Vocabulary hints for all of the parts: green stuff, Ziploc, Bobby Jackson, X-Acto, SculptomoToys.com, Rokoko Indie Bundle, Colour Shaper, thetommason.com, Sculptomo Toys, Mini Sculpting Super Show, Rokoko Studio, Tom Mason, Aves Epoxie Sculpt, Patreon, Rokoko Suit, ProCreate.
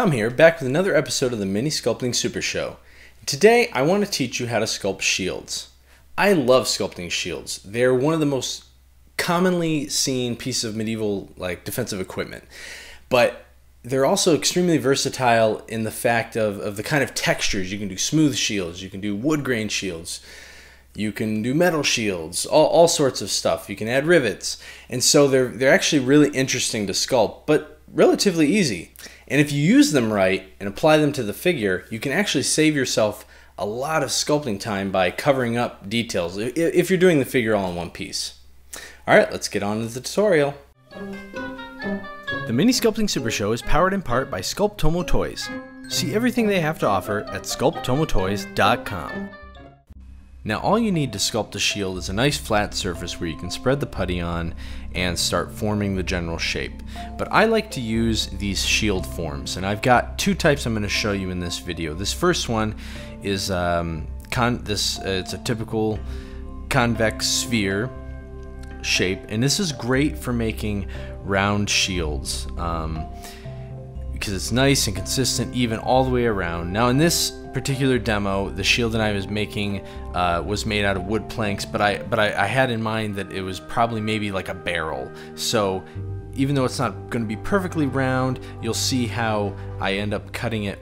Tom here, back with another episode of the Mini Sculpting Super Show. Today I want to teach you how to sculpt shields. I love sculpting shields. They're one of the most commonly seen pieces of medieval defensive equipment, but they're also extremely versatile in the fact of the kind of textures. You can do smooth shields, you can do wood grain shields, you can do metal shields, all sorts of stuff. You can add rivets, and so they're actually really interesting to sculpt, but relatively easy. And if you use them right and apply them to the figure, you can actually save yourself a lot of sculpting time by covering up details if you're doing the figure all in one piece. All right, let's get on to the tutorial. The Mini Sculpting Super Show is powered in part by Sculptomo Toys. See everything they have to offer at SculptomoToys.com. Now all you need to sculpt a shield is a nice flat surface where you can spread the putty on and start forming the general shape. But I like to use these shield forms, and I've got two types I'm going to show you in this video. This first one is it's a typical convex sphere shape, and this is great for making round shields because it's nice and consistent, even all the way around. Now in this particular demo, the shield that I was making was made out of wood planks, but I had in mind that it was probably maybe like a barrel. So even though it's not going to be perfectly round, you'll see how I end up cutting it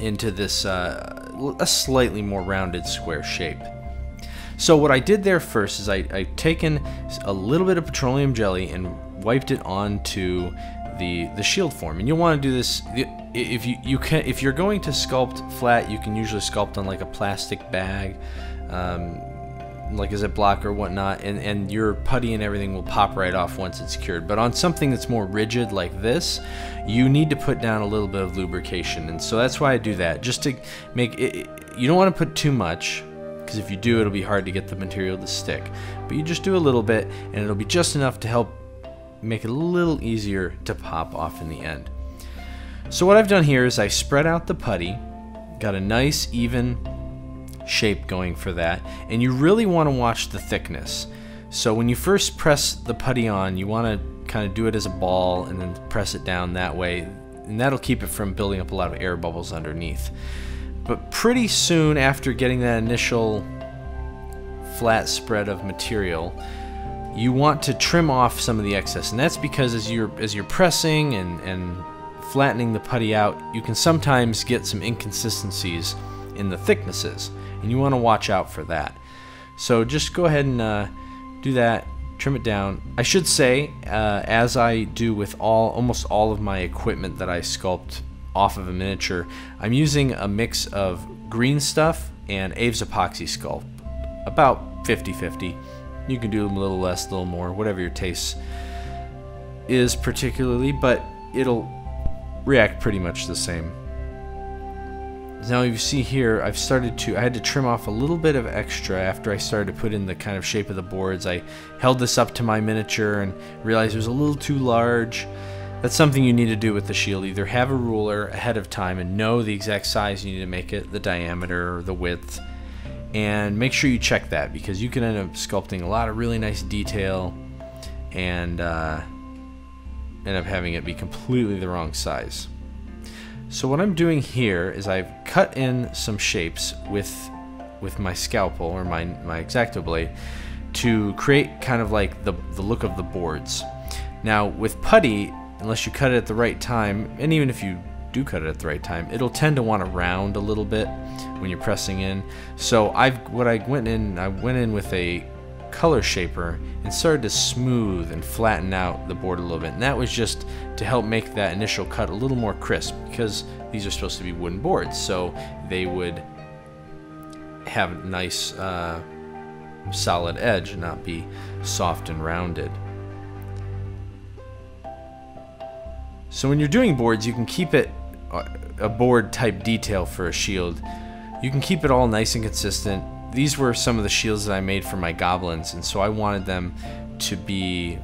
into this a slightly more rounded square shape. So what I did there first is I've taken a little bit of petroleum jelly and wiped it onto the shield form, and you'll want to do this. If you're going to sculpt flat, you can usually sculpt on like a plastic bag, like a Ziploc or whatnot, and your putty and everything will pop right off once it's cured. But on something that's more rigid like this, you need to put down a little bit of lubrication, and so that's why I do that, just to make it. You don't want to put too much, because if you do, it'll be hard to get the material to stick. But you just do a little bit, and it'll be just enough to help make it a little easier to pop off in the end. So what I've done here is I spread out the putty, got a nice even shape going for that, and you really want to watch the thickness. So when you first press the putty on, you want to kind of do it as a ball and then press it down that way, and that'll keep it from building up a lot of air bubbles underneath. But pretty soon after getting that initial flat spread of material, you want to trim off some of the excess, and that's because as you're pressing and flattening the putty out, you can sometimes get some inconsistencies in the thicknesses, and you want to watch out for that. So just go ahead and do that, trim it down. I should say, as I do with almost all of my equipment that I sculpt off of a miniature, I'm using a mix of Green Stuff and Aves Epoxie Sculpt, about 50-50. You can do a little less, a little more, whatever your taste is particularly, but it'll react pretty much the same. Now you see here, I had to trim off a little bit of extra after I started to put in the kind of shape of the boards. I held this up to my miniature and realized it was a little too large. That's something you need to do with the shield. Either have a ruler ahead of time and know the exact size you need to make it, the diameter or the width, and make sure you check that, because you can end up sculpting a lot of really nice detail and end up having it be completely the wrong size. So what I'm doing here is I've cut in some shapes with my scalpel or my X-Acto blade to create kind of like the look of the boards. Now with putty, unless you cut it at the right time, and even if you do cut it at the right time, it'll tend to want to round a little bit when you're pressing in. So I went in with a Colour Shaper and started to smooth and flatten out the board a little bit, and that was just to help make that initial cut a little more crisp, because these are supposed to be wooden boards, so they would have a nice solid edge and not be soft and rounded. So when you're doing boards, you can keep it a board type detail for a shield. You can keep it all nice and consistent. These were some of the shields that I made for my goblins, and so I wanted them to be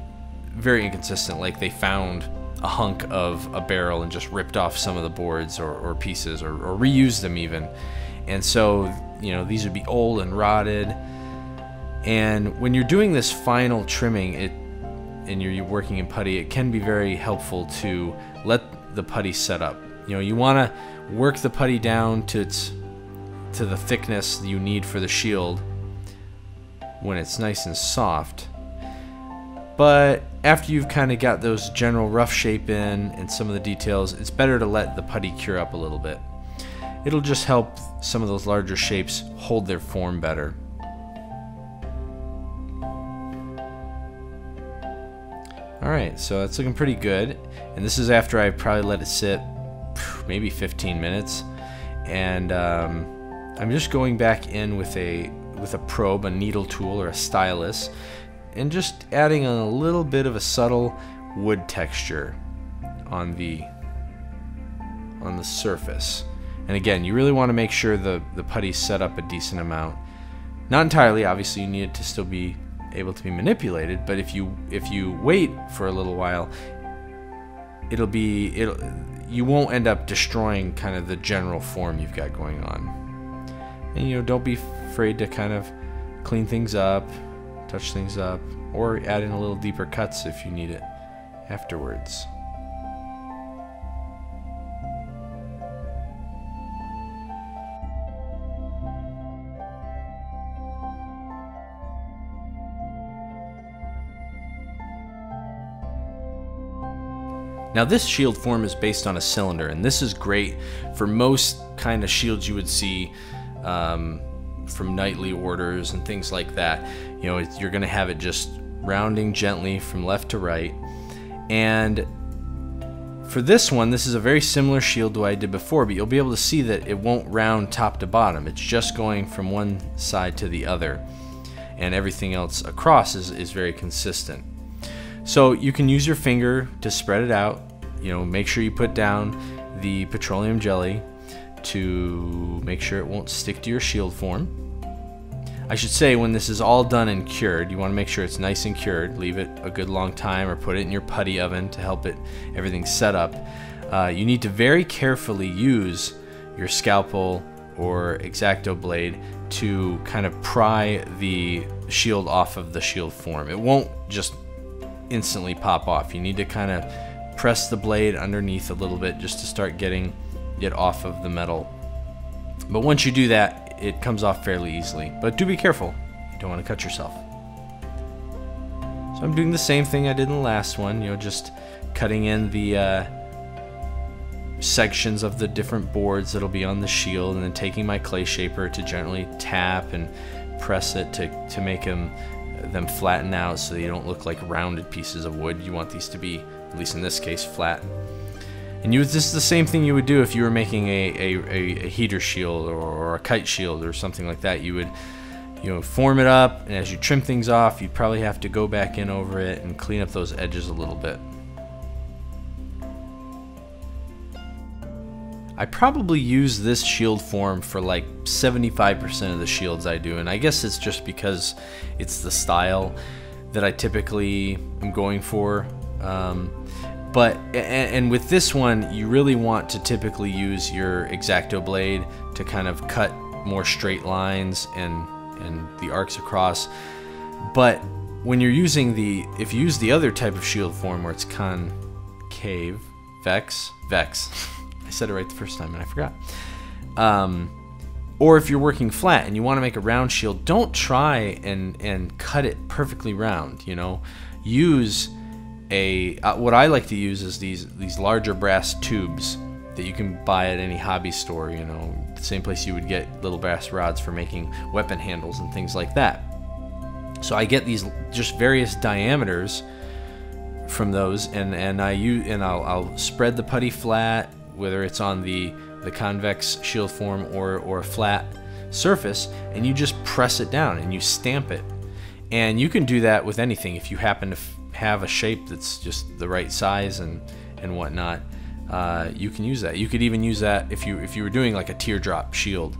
very inconsistent, like they found a hunk of a barrel and just ripped off some of the boards or pieces or reused them even. And so, you know, these would be old and rotted. And when you're doing this final trimming, and you're working in putty, it can be very helpful to let the putty setup. You know, you want to work the putty down to the thickness you need for the shield when it's nice and soft. But after you've kind of got those general rough shape in and some of the details, it's better to let the putty cure up a little bit. It'll just help some of those larger shapes hold their form better. Alright, so that's looking pretty good. And this is after I probably let it sit maybe 15 minutes. And I'm just going back in with a probe, a needle tool, or a stylus, and just adding a little bit of a subtle wood texture on the surface. And again, you really want to make sure the putty's set up a decent amount. Not entirely, obviously you need it to still be able to be manipulated, but if you wait for a little while, you won't end up destroying kind of the general form you've got going on. And you know, don't be afraid to kind of clean things up, touch things up, or add in a little deeper cuts if you need it afterwards. Now this shield form is based on a cylinder, and this is great for most kind of shields you would see from knightly orders and things like that. You know, you're going to have it just rounding gently from left to right. And for this one, this is a very similar shield to what I did before, but you'll be able to see that it won't round top to bottom. It's just going from one side to the other, and everything else across is very consistent. So you can use your finger to spread it out. You know, make sure you put down the petroleum jelly to make sure it won't stick to your shield form. I should say, when this is all done and cured, you want to make sure it's nice and cured. Leave it a good long time, or put it in your putty oven to help everything set up. You need to very carefully use your scalpel or X-Acto blade to kind of pry the shield off of the shield form. It won't just instantly pop off. You need to kind of press the blade underneath a little bit just to start getting it off of the metal. But once you do that, it comes off fairly easily. But do be careful. You don't want to cut yourself. So I'm doing the same thing I did in the last one, you know, just cutting in the sections of the different boards that'll be on the shield, and then taking my clay shaper to gently tap and press it to make them flatten out so they don't look like rounded pieces of wood. You want these to be, at least in this case, flat. And this is the same thing you would do if you were making a heater shield or a kite shield or something like that. You would, you know, form it up, and as you trim things off, you'd probably have to go back in over it and clean up those edges a little bit. I probably use this shield form for like 75% of the shields I do, and I guess it's just because it's the style that I typically am going for. But with this one, you really want to typically use your X-Acto blade to kind of cut more straight lines and the arcs across. But when you're using if you use the other type of shield form where it's concave, vex. I said it right the first time and I forgot. Or if you're working flat and you want to make a round shield, don't try and cut it perfectly round. You know, use what I like to use is these larger brass tubes that you can buy at any hobby store. You know, the same place you would get little brass rods for making weapon handles and things like that. So I get these just various diameters from those, and I'll spread the putty flat, whether it's on the convex shield form or a flat surface, and you just press it down and you stamp it. And you can do that with anything if you happen to have a shape that's just the right size and whatnot. You can use that. You could even use that if you were doing like a teardrop shield.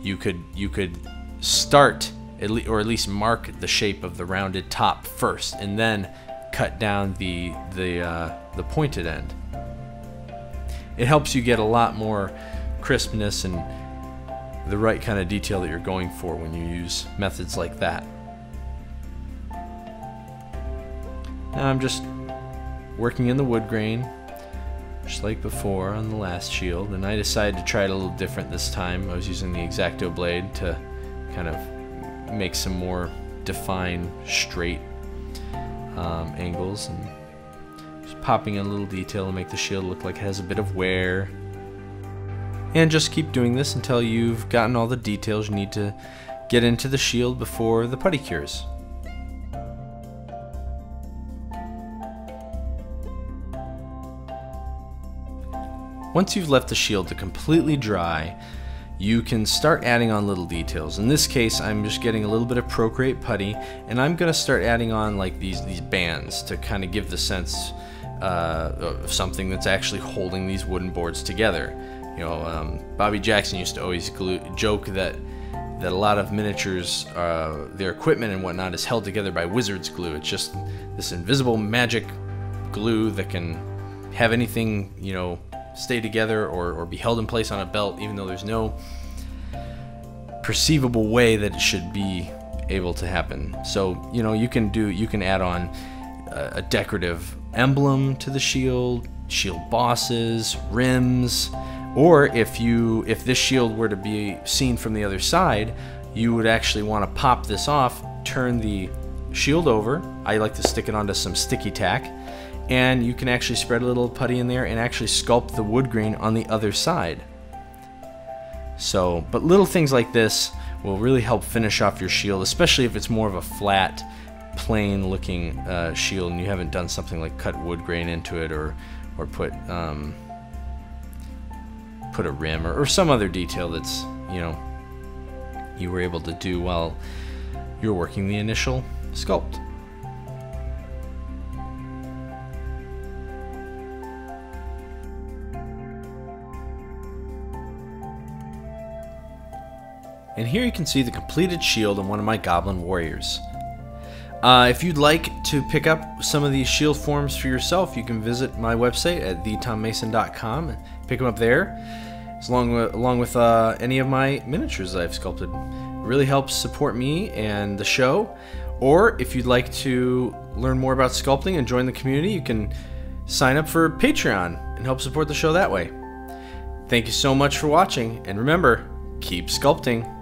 You could start at least mark the shape of the rounded top first, and then cut down the pointed end. It helps you get a lot more crispness and the right kind of detail that you're going for when you use methods like that. Now I'm just working in the wood grain, just like before on the last shield, and I decided to try it a little different this time. I was using the X-Acto blade to kind of make some more defined, straight angles, and just popping in a little detail to make the shield look like it has a bit of wear. And just keep doing this until you've gotten all the details you need to get into the shield before the putty cures. Once you've left the shield to completely dry, you can start adding on little details. In this case, I'm just getting a little bit of Procreate putty, and I'm gonna start adding on like these bands to kind of give the sense of something that's actually holding these wooden boards together. You know, Bobby Jackson used to always joke that a lot of miniatures, their equipment and whatnot, is held together by wizard's glue. It's just this invisible magic glue that can have anything, you know, stay together or be held in place on a belt, even though there's no perceivable way that it should be able to happen. So, you know, you can add on a decorative emblem to the shield bosses, rims, or if this shield were to be seen from the other side, you would actually want to pop this off, turn the shield over. I like to stick it onto some sticky tack, and you can actually spread a little putty in there and actually sculpt the wood grain on the other side. So, but little things like this will really help finish off your shield, especially if it's more of a flat, plain looking shield and you haven't done something like cut wood grain into it or put a rim or some other detail that's, you know, you were able to do while you're working the initial sculpt. And here you can see the completed shield on one of my goblin warriors. If you'd like to pick up some of these shield forms for yourself, you can visit my website at thetommason.com and pick them up there, along with any of my miniatures that I've sculpted. It really helps support me and the show. Or if you'd like to learn more about sculpting and join the community, you can sign up for Patreon and help support the show that way. Thank you so much for watching, and remember, keep sculpting.